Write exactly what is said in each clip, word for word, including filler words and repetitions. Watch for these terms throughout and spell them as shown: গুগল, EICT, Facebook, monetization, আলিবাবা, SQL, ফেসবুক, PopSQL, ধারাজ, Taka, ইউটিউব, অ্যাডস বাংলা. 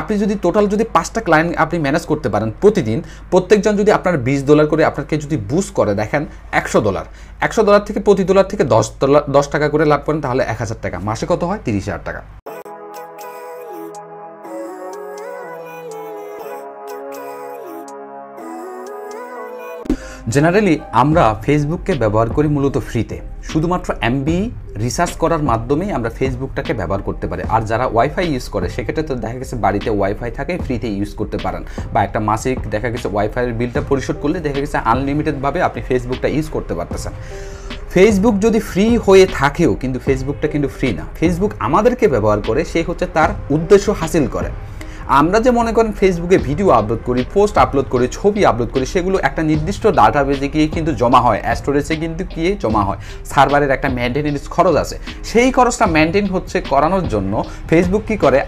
আপনি যদি টোটাল যদি পাঁচটা ক্লায়েন্ট আপনি ম্যানেজ করতে পারেন প্রতিদিন, প্রত্যেকজন যদি আপনার বিশ ডলার করে আপনাকে যদি বুস্ট করে দেখেন একশো ডলার, একশো ডলার থেকে প্রতি ডলার থেকে দশ ডলার দশ টাকা করে লাভ করেন, তাহলে এক হাজার টাকা মাসে কত হয় তিরিশ হাজার টাকা। জেনারেলি আমরা ফেসবুককে ব্যবহার করি মূলত ফ্রিতে, শুধুমাত্র এমবি রিসার্চ করার মাধ্যমেই আমরা ফেসবুকটাকে ব্যবহার করতে পারি। আর যারা ওয়াইফাই ইউজ করে সেক্ষেত্রে তো দেখা গেছে বাড়িতে ওয়াইফাই থাকে, ফ্রিতে ইউজ করতে পারেন, বা একটা মাসিক দেখা গেছে ওয়াইফাইয়ের বিলটা পরিশোধ করলে দেখা গেছে আনলিমিটেডভাবে আপনি ফেসবুকটা ইউজ করতে পারতেছেন। ফেসবুক যদি ফ্রি হয়ে থাকেও কিন্তু ফেসবুকটা কিন্তু ফ্রি না, ফেসবুক আমাদেরকে ব্যবহার করে সে হচ্ছে তার উদ্দেশ্য হাসিল করে। আমরা যে মনে করেন ফেসবুকে ভিডিও আপলোড করি, পোস্ট আপলোড করি, ছবি আপলোড করি, সেগুলো একটা নির্দিষ্ট ডাটাবেজে গিয়ে কিন্তু জমা হয়, স্টোরেজে কিন্তু গিয়ে জমা হয়, সার্ভারের একটা মেনটেনেন্স খরচ আছে, সেই খরচটা মেনটেন হচ্ছে করানোর জন্য ফেসবুক কী করে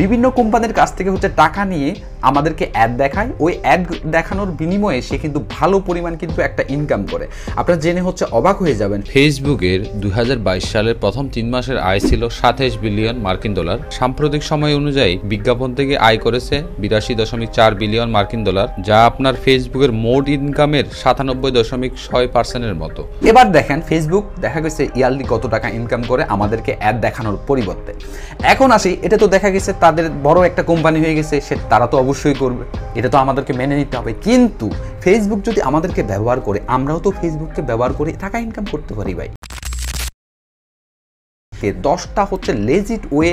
বিভিন্ন কোম্পানির কাছ থেকে হচ্ছে টাকা নিয়ে আমাদেরকে অ্যাড দেখায়। ওই অ্যাড দেখানোর বিনিময়ে সে কিন্তু ভালো পরিমাণ কিন্তু একটা ইনকাম করে। আপনারা জেনে হচ্ছে অবাক হয়ে যাবেন, ফেসবুকের দুই হাজার বাইশ সালের প্রথম তিন মাসের আয় ছিল সাতাইশ বিলিয়ন মার্কিন ডলার। সাম্প্রতিক সময় অনুযায়ী বিজ্ঞাপন থেকে আয় করেছে বিরাশি দশমিক চার বিলিয়ন মার্কিন ডলার, যা আপনার ফেসবুকের মোট ইনকামের সাতানব্বই দশমিক ছয় পার্সেন্টের মতো। এবার দেখেন ফেসবুক দেখা গেছে ইয়ারলি কত টাকা ইনকাম করে আমাদেরকে অ্যাড দেখানোর পরিবর্তে। এখন আসি, এটা তো দেখা গেছে তাদের বড় একটা কোম্পানি হয়ে গেছে, সে তারা তো অবশ্যই করবে, এটা তো আমাদেরকে মেনে নিতে হবে। কিন্তু ফেসবুক যদি আমাদেরকে ব্যবহার করে, আমরাও তো ফেসবুককে ব্যবহার করে টাকা ইনকাম করতে পারি ভাই। দশটা হচ্ছে লেজিট ওয়ে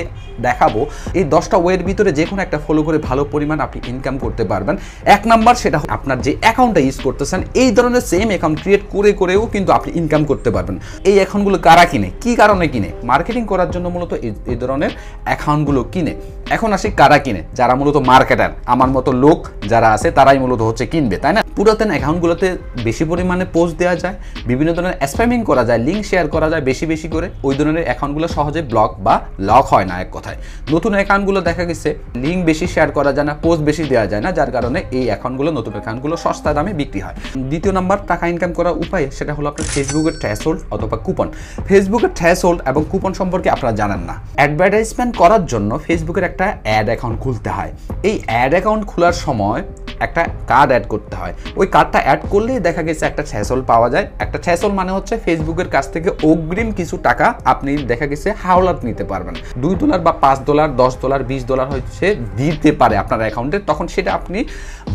দেখাবো, এই দশটা ওয়ের ভিতরে যে কোনো একটা ফলো করে ভালো পরিমাণ আপনি ইনকাম করতে পারবেন। এক নাম্বার, সেটা আপনার যে অ্যাকাউন্টটা ইউজ করতেছেন এই ধরনের সেম অ্যাকাউন্ট ক্রিয়েট করে করেও কিন্তু আপনি ইনকাম করতে পারবেন। এই অ্যাকাউন্টগুলো কারা কিনে, কী কারণে কিনে? মার্কেটিং করার জন্য মূলত এই ধরনের অ্যাকাউন্টগুলো কিনে। এখন আসি কারা কিনে, যারা মূলত মার্কেটার, আমার মতো লোক যারা আছে তারাই মূলত হচ্ছে কিনবে, তাই না? পুরাতন অ্যাকাউন্টগুলোতে বেশি পরিমাণে পোস্ট দেওয়া যায়, বিভিন্ন ধরনের স্প্যামিং করা যায়, লিঙ্ক শেয়ার করা যায় বেশি বেশি করে, ওই ধরনের অ্যাকাউন্টগুলো সহজে ব্লক বা লক হয় না। এক কথায় নতুন অ্যাকাউন্টগুলো দেখা গেছে লিঙ্ক বেশি শেয়ার করা যায় না, পোস্ট বেশি দেওয়া যায় না, যার কারণে এই অ্যাকাউন্টগুলো নতুন অ্যাকাউন্টগুলো সস্তা দামে বিক্রি হয়। দ্বিতীয় নাম্বার টাকা ইনকাম করার উপায়, সেটা হলো আপনার ফেসবুকের থ্রেশহোল্ড অথবা কুপন। ফেসবুকের থ্রেশহোল্ড এবং কুপন সম্পর্কে আপনারা জানেন না। অ্যাডভার্টাইজমেন্ট করার জন্য ফেসবুকের একটা অ্যাড অ্যাকাউন্ট খুলতে হয়। এই অ্যাড অ্যাকাউন্ট খোলার সময় একটা কার্ড অ্যাড করতে হয়, ওই কার্ডটা অ্যাড করলেই দেখা গেছে একটা থ্রেশহোল্ড পাওয়া যায়। একটা থ্রেশহোল্ড মানে হচ্ছে ফেসবুকের কাছ থেকে অগ্রিম কিছু টাকা আপনি দেখা গেছে হাওলাত নিতে পারবেন। দুই ডলার বা পাঁচ ডলার দশ ডলার বিশ ডলার হচ্ছে দিতে পারে আপনার অ্যাকাউন্টে, তখন সেটা আপনি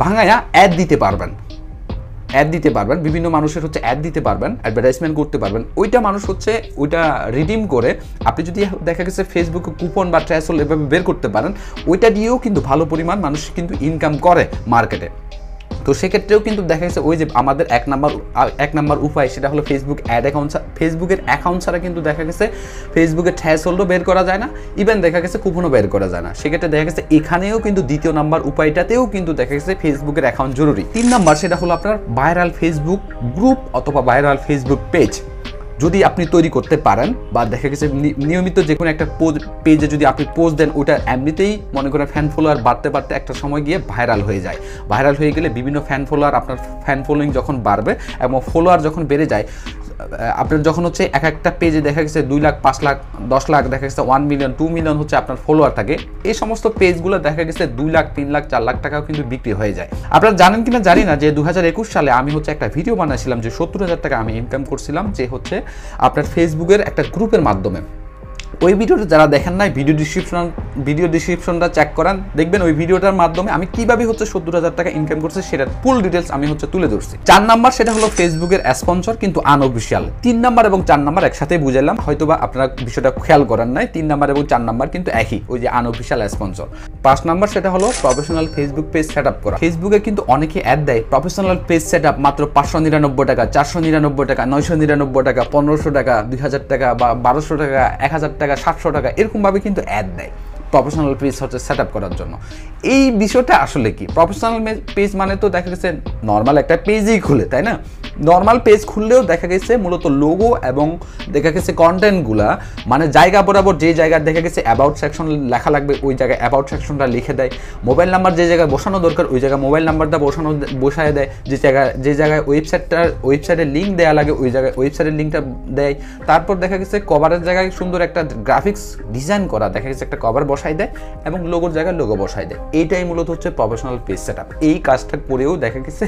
ভাঙায়া অ্যাড দিতে পারবেন, অ্যাড দিতে পারবেন বিভিন্ন মানুষের হচ্ছে অ্যাড দিতে পারবেন, অ্যাডভার্টাইজমেন্ট করতে পারবেন। ওইটা মানুষ হচ্ছে ওইটা রিডিম করে আপনি যদি দেখা গেছে ফেসবুকে কুপন বা থ্রেশহোল্ড এভাবে বের করতে পারেন, ওইটা দিয়েও কিন্তু ভালো পরিমাণ মানুষ কিন্তু ইনকাম করে মার্কেটে। তো সেক্ষেত্রেও কিন্তু দেখা গেছে ওই যে আমাদের এক নাম্বার এক নাম্বার উপায়, সেটা হলো ফেসবুক অ্যাড অ্যাকাউন্ট। ফেসবুকের অ্যাকাউন্ট ছাড়া কিন্তু দেখা গেছে ফেসবুকের থ্রেশহোল্ডও বের করা যায় না, ইভেন দেখা গেছে কুপনও বের করা যায় না। সেক্ষেত্রে দেখা গেছে এখানেও কিন্তু দ্বিতীয় নাম্বার উপায়টাতেও কিন্তু দেখা গেছে ফেসবুকের অ্যাকাউন্ট জরুরি। তিন নাম্বার, সেটা হলো আপনার ভাইরাল ফেসবুক গ্রুপ অথবা ভাইরাল ফেসবুক পেজ যদি আপনি তৈরি করতে পারেন, বা দেখা গেছে নিয়মিত যে কোনো একটা পেজে যদি আপনি পোস্ট দেন, ওটা এমনিতেই মনে করেন ফ্যান ফলোয়ার বাড়তে বাড়তে একটা সময় গিয়ে ভাইরাল হয়ে যায়। ভাইরাল হয়ে গেলে বিভিন্ন ফ্যান ফলোয়ার, আপনার ফ্যান ফলোয়িং যখন বাড়বে এবং ফলোয়ার যখন বেড়ে যায়, আপনার যখন হচ্ছে এক একটা পেজে দেখা গেছে দুই লাখ পাঁচ লাখ দশ লাখ দেখা গেছে ওয়ান মিলিয়ন টু মিলিয়ন হচ্ছে আপনার ফলোয়ার থাকে, এই সমস্ত পেজগুলো দেখা গেছে দুই লাখ তিন লাখ চার লাখ টাকাও কিন্তু বিক্রি হয়ে যায়। আপনারা জানেন কিনা জানি না, যে দু হাজার একুশ সালে আমি হচ্ছে একটা ভিডিও বানিয়েছিলাম যে সত্তর হাজার টাকা আমি ইনকাম করছিলাম, যে হচ্ছে আপনার ফেসবুকের একটা গ্রুপের মাধ্যমে। ওই ভিডিওটা যারা দেখেন নাই, ভিডিও ডিসক্রিপশন ভিডিও ডিসক্রিপশনটা চেক করান, দেখবেন ওই ভিডিওটার মাধ্যমে আমি কীভাবে হচ্ছে সত্তর হাজার টাকা ইনকাম করছি সেটার ফুল ডিটেলস আমি হচ্ছে তুলে ধরছি। চার নাম্বার, সেটা হলো ফেসবুকের স্পন্সর কিন্তু আনঅফিশিয়াল। তিন নাম্বার এবং চার নাম্বার একসাথে বুঝাইলাম, হয়তোবা আপনারা বিষয়টা খেয়াল করেন নাই, তিন নাম্বার এবং চার নাম্বার কিন্তু একই, ওই যে আনঅফিশিয়াল স্পন্সর। পাঁচ নাম্বার, সেটা হলো professional ফেসবুক page set up করা। ফেসবুকে কিন্তু অনেকে অ্যাড দেয় প্রফেশনাল পেজ সেট আপ মাত্র পাঁচশো নিরানব্বই টাকা চারশো নিরানব্বই টাকা নয়শো নিরানব্বই টাকা পনেরোশো টাকা দুই হাজার টাকা বা বারোশো টাকা এক হাজার টাকা সাতশো টাকা এরকমভাবে কিন্তু অ্যাড দেয় প্রফেশনাল পেজ হচ্ছে সেট আপ করার জন্য। এই বিষয়টা আসলে কি? প্রফেশনাল পেজ মানে তো দেখা গেছে নর্মাল একটা পেজই খুলে, তাই না? নরমাল পেজ খুললেও দেখা গেছে মূলত লোগো এবং দেখা গেছে কন্টেন্টগুলা মানে জায়গা বরাবর যে জায়গা দেখা গেছে অ্যাবাউট সেকশন লেখা লাগবে ওই জায়গায় অ্যাবাউট সেকশনটা লিখে দেয়, মোবাইল নাম্বার যে জায়গায় বসানো দরকার ওই জায়গায় মোবাইল নাম্বারটা বসানো বসায় দেয়, যে জায়গায় যে জায়গায় ওয়েবসাইটটা ওয়েবসাইটের লিঙ্ক দেওয়া লাগে ওই জায়গায় ওয়েবসাইটের লিঙ্কটা দেয়। তারপর দেখা গেছে কভারের জায়গায় সুন্দর একটা গ্রাফিক্স ডিজাইন করা দেখা গেছে একটা কভার বসাই দেয় এবং লোগোর জায়গায় লোগো বসাই দেয়। এইটাই মূলত হচ্ছে প্রফেশনাল পেজ সেট আপ। এই কাজটা করেও দেখা গেছে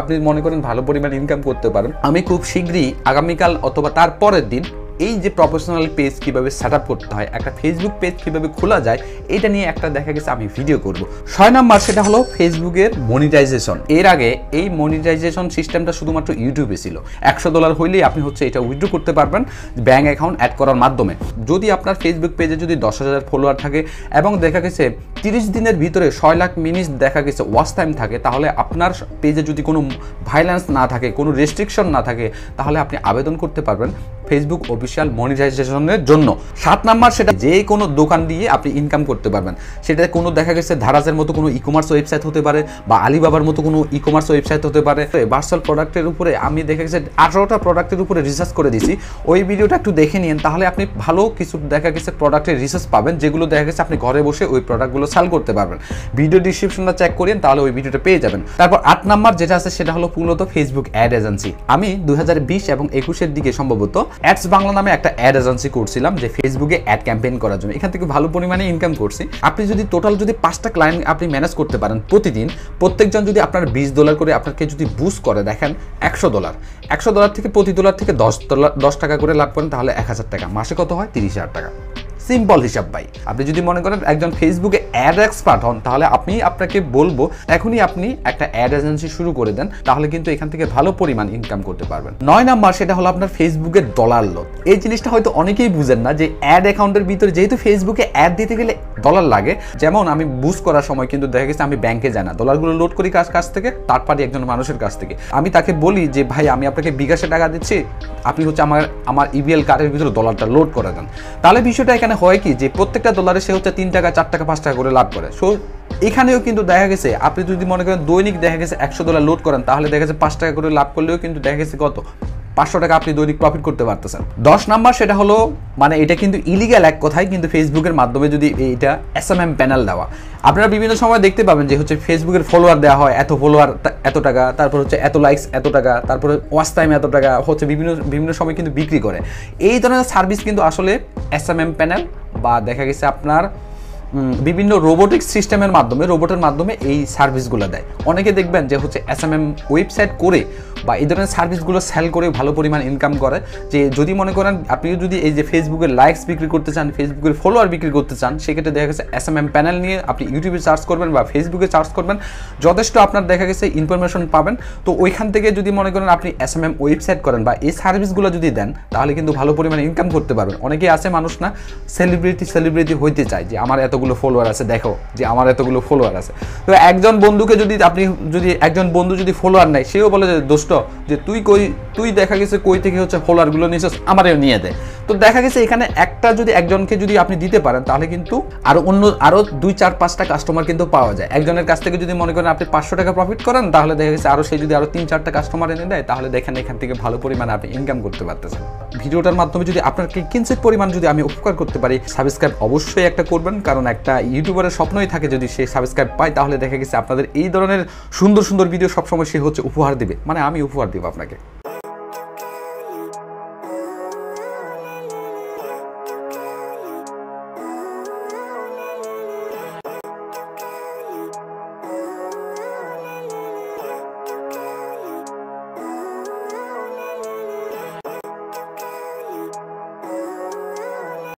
আপনি মনে করেন ভালো পরিমাণ ইনকাম করতে পারেন। আমি খুব শীঘ্রই আগামীকাল অথবা তারপরের দিন এই যে প্রফেশনাল পেজ কীভাবে সেট আপ করতে হয়, একটা ফেসবুক পেজ কীভাবে খোলা যায়, এটা নিয়ে একটা দেখা গেছে আমি ভিডিও করব। ছয় নম্বর সেটা হলো ফেসবুকের মনিটাইজেশন। এর আগে এই মনিটাইজেশন সিস্টেমটা শুধুমাত্র ইউটিউবে ছিল, একশো ডলার হইলেই আপনি হচ্ছে এটা উইথড্র করতে পারবেন ব্যাঙ্ক অ্যাকাউন্ট অ্যাড করার মাধ্যমে। যদি আপনার ফেসবুক পেজে যদি দশ হাজার ফলোয়ার থাকে এবং দেখা গেছে তিরিশ দিনের ভিতরে ছয় লাখ মিনিট দেখা গেছে ওয়াচ টাইম থাকে, তাহলে আপনার পেজে যদি কোনো ভায়োলেন্স না থাকে, কোনো রেস্ট্রিকশন না থাকে, তাহলে আপনি আবেদন করতে পারবেন ফেসবুক অফিসিয়াল মনিটাইজেশনের জন্য। সাত নাম্বার সেটা যে কোনো দোকান দিয়ে আপনি ইনকাম করতে পারবেন। সেটা কোনো দেখা গেছে ধারাজের মতো কোনো ই কমার্স ওয়েবসাইট হতে পারে বা আলিবাবার মতো কোনো ই কমার্স ওয়েবসাইট হতে পারে। ভার্চুয়াল প্রোডাক্টের উপরে আমি দেখা গেছে আঠারোটা প্রোডাক্টের উপরে রিসার্চ করে দিয়েছি, ওই ভিডিওটা একটু দেখে নিন, তাহলে আপনি ভালো কিছু দেখা গেছে প্রোডাক্টের রিসার্চ পাবেন যেগুলো দেখা গেছে আপনি ঘরে বসে ওই প্রোডাক্টগুলো সেল করতে পারবেন। ভিডিও ডিসক্রিপশনটা চেক করেন, তাহলে ওই ভিডিওটা পেয়ে যাবেন। তারপর আট নাম্বার যেটা আছে সেটা হলো মূলত ফেসবুক অ্যাড এজেন্সি। আমি দুই হাজার বিশ এবং একুশের দিকে সম্ভবত অ্যাডস বাংলা নামে একটা অ্যাড এজেন্সি করছিলাম যে ফেসবুকে অ্যাড ক্যাম্পেইন করার জন্য, এখান থেকে ভালো পরিমাণে ইনকাম করছি। আপনি যদি টোটাল যদি পাঁচটা ক্লায়েন্ট আপনি ম্যানেজ করতে পারেন প্রতিদিন, প্রত্যেকজন যদি আপনার বিশ ডলার করে আপনাকে যদি বুস্ট করে দেখেন একশো ডলার একশো ডলার থেকে প্রতি ডলার থেকে দশ ডলার দশ টাকা করে লাভ করেন, তাহলে এক হাজার টাকা মাসে কত হয় তিরিশ হাজার টাকা। সিম্পল হিসাব ভাই। আপনি যদি মনে করেন একজন ফেসবুকে অ্যাড এক্সপার্ট হন, তাহলে আপনি আপনাকে বলবো এখনই আপনি একটা অ্যাড এজেন্সি শুরু করে দেন, তাহলে কিন্তু এখান থেকে ভালো পরিমাণ ইনকাম করতে পারবেন। নয় নাম্বার সেটা হলো আপনার ফেসবুকের ডলার লোড। এই জিনিসটা হয়তো অনেকেই বুঝেন না যে অ্যাড অ্যাকাউন্টের ভিতরে যেহেতু ফেসবুকে অ্যাড দিতে গেলে ডলার লাগে, যেমন আমি বুস্ট করার সময় কিন্তু দেখা গেছে আমি ব্যাংকে যাই না, ডলারগুলো লোড করি কাজ কাছ থেকে তার পারি একজন মানুষের কাছ থেকে। আমি তাকে বলি যে ভাই আমি আপনাকে বিকাশে টাকা দিচ্ছি, আপনি হচ্ছে আমার আমার ইবিএল কার্ডের ভিতরে ডলারটা লোড করে দেন। তাহলে বিষয়টা এখানে হয় কি যে প্রত্যেকটা ডলারে সে হচ্ছে তিন টাকা চার টাকা পাঁচ টাকা করে লাভ করে। সো এখানেও কিন্তু দেখা গেছে আপনি যদি মনে করেন দৈনিক দেখা গেছে একশো ডলার লোড করেন, তাহলে দেখা গেছে পাঁচ টাকা করে লাভ করলেও কিন্তু দেখা গেছে কত পাঁচশো টাকা আপনি দৈনিক প্রফিট করতে পারতেছেন। দশ নাম্বার সেটা হলো মানে এটা কিন্তু ইলিগ্যাল এক কথায়, কিন্তু ফেসবুকের মাধ্যমে যদি এইটা এস এম এম প্যানেল দেওয়া। আপনারা বিভিন্ন সময় দেখতে পাবেন যে হচ্ছে ফেসবুকের ফলোয়ার দেওয়া হয়, এত ফলোয়ার এত টাকা, তারপর হচ্ছে এত লাইকস এত টাকা, তারপরে ওয়াচ টাইম এত টাকা হচ্ছে বিভিন্ন বিভিন্ন সময় কিন্তু বিক্রি করে। এই ধরনের সার্ভিস কিন্তু আসলে এস এম এম প্যানেল বা দেখা গেছে আপনার বিভিন্ন রোবোটিক সিস্টেমের মাধ্যমে রোবটের মাধ্যমে এই সার্ভিসগুলো দেয়। অনেকে দেখবেন যে হচ্ছে এস এম এম ওয়েবসাইট করে বা এই ধরনের সার্ভিসগুলো সেল করে ভালো পরিমাণ ইনকাম করে। যে যদি মনে করেন আপনি যদি এই যে ফেসবুকের লাইকস বিক্রি করতে চান, ফেসবুকের ফলোয়ার বিক্রি করতে চান, সেক্ষেত্রে দেখা গেছে এস এম এম প্যানেল নিয়ে আপনি ইউটিউবে সার্চ করবেন বা ফেসবুকে সার্চ করবেন, যথেষ্ট আপনার দেখা গেছে ইনফরমেশন পাবেন। তো ওইখান থেকে যদি মনে করেন আপনি এস এম এম ওয়েবসাইট করেন বা এই সার্ভিসগুলো যদি দেন, তাহলে কিন্তু ভালো পরিমাণে ইনকাম করতে পারবেন। অনেকেই আছে মানুষ না সেলিব্রিটি সেলিব্রিটি হইতে চায় যে আমার এত ফলোয়ার আছে, দেখো যে আমার এতগুলো ফলোয়ার আছে। তো একজন বন্ধুকে যদি আপনি যদি একজন বন্ধু যদি ফলোয়ার নেয়, সেও বলে যে দোস্ত যে তুই কই তুই দেখা গেছে কই থেকে হচ্ছে ফলোয়ারগুলো নিয়ে আমারও নিয়ে দেয়। তো দেখা গেছে এখানে একটা যদি একজনকে যদি আপনি দিতে পারেন, তাহলে কিন্তু আরো অন্য আরো দুই চার পাঁচটা কাস্টমার কিন্তু পাওয়া যায়। একজনের কাছ থেকে যদি মনে করেন আপনি পাঁচশো টাকা প্রফিট করেন, তাহলে দেখা গেছে আরো সে যদি আরো তিন চারটা কাস্টমার এনে দেয়, তাহলে দেখেন এখান থেকে ভালো পরিমাণে আপনি ইনকাম করতে পারতেছেন। ভিডিওটার মাধ্যমে যদি আপনাকে কিঞ্চিত পরিমাণ যদি আমি উপকার করতে পারি, সাবস্ক্রাইব অবশ্যই একটা করবেন, কারণ একটা ইউটিউবারের স্বপ্নই থাকে যদি সে সাবস্ক্রাইব পায়, তাহলে দেখা গেছে আপনাদের এই ধরনের সুন্দর সুন্দর ভিডিও সবসময় সে হচ্ছে উপহার দেবে, মানে আমি উপহার দেবো আপনাকে।